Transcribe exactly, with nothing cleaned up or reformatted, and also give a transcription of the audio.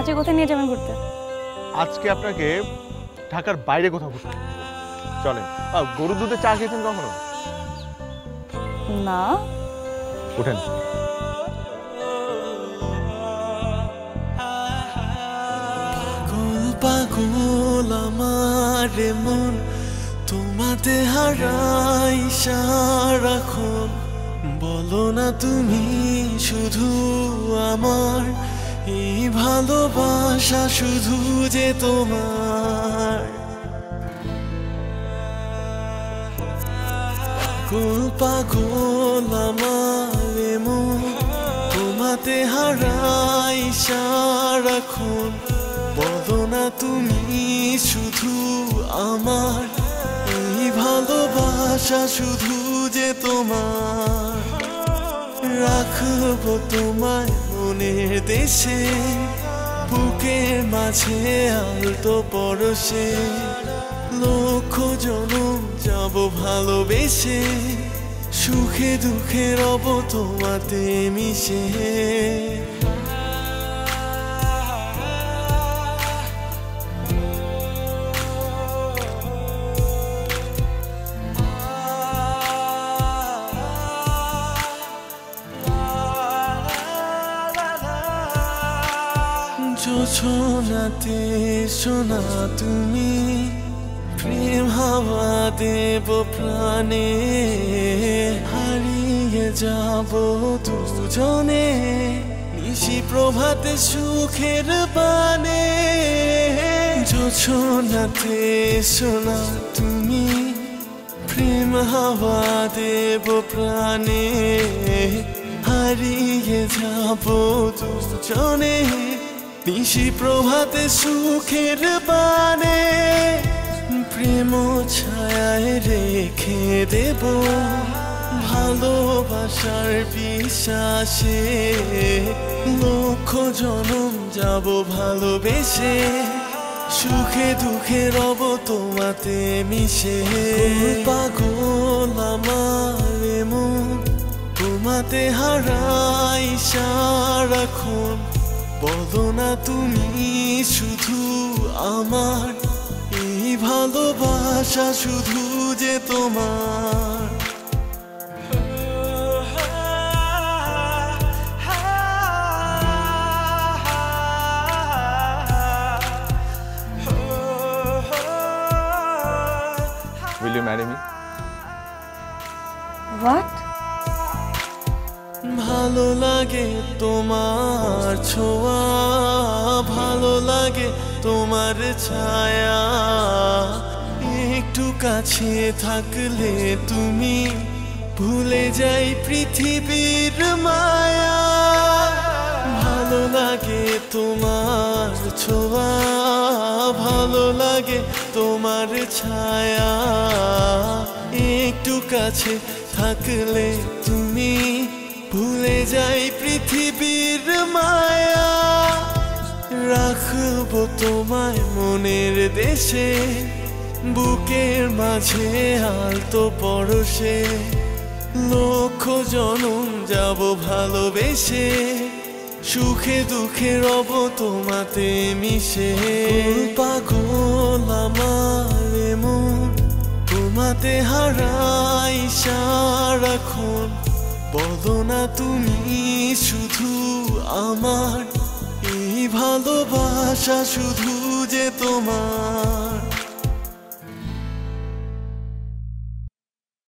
आज कोথায় নিয়ে যাবেন ঘুরতে? আজকে আপনাকে ঢাকার বাইরে কোথাও ঘুরতে চলেন। গরু দুধে চা খেয়েছেন কখনো? না। ওঠেন। পাগল আমার রে মন তোমাতে হারাই সারাক্ষণ বলো না তুমি শুধু আমার এই ভালোবাসা শুধু যে তোমার পাগল আমার রে মন তোমাতে হারাই সারাক্ষণ বলো না তুমি শুধু আমার এই ভালোবাসা শুধু যে তোমার রাখবো তোমায় মনের দেশে বুকের মাঝে আলতো পরশে লক্ষ জনম যাব ভালোবেসে সুখে দুঃখে রব তোমাতে মিশে শোনাতে শোনা তুমি প্রেম হাওয়া দেব প্রাণে হারিয়ে যাব দুজনে নিশি প্রভাতে সুখের পানে শোনাতে শোনা তুমি প্রেম হাওয়া দেব প্রাণে হারিয়ে যাব দুজনে নিশি প্রভাতে সুখের বানে প্রেম ছায়ায় রেখে দেব ভালোবাসার বিশ্বাসে লক্ষ জনম যাব ভালোবেসে সুখে দুঃখে রব তোমাতে মিশে পাগল আমার মন তোমাতে হারাই সারাক্ষণ বলো না তুমি শুধু আমার এই ভালোবাসা শুধু যে তোমার Will you marry me? What? ভালো লাগে তোমার ছোঁয়া ভালো লাগে তোমার ছায়া একটু কাছে থাকলে তুমি ভুলে যাই পৃথিবীর মায়া ভালো লাগে তোমার ছোঁয়া ভালো লাগে তোমার ছায়া একটু কাছে থাকলে তুমি ভুলে যাই পৃথিবীর মায়া রাখবো তোমায় মনের দেশে বুকের মাঝে আলতো পরশে লক্ষ জনম যাব ভালোবেসে সুখে দুঃখে রব তোমাতে মিশে পাগল আমার মন তোমাতে হারাই সারাক্ষণ বলো না তুমি শুধু আমার এই ভালোবাসা শুধু যে তোমার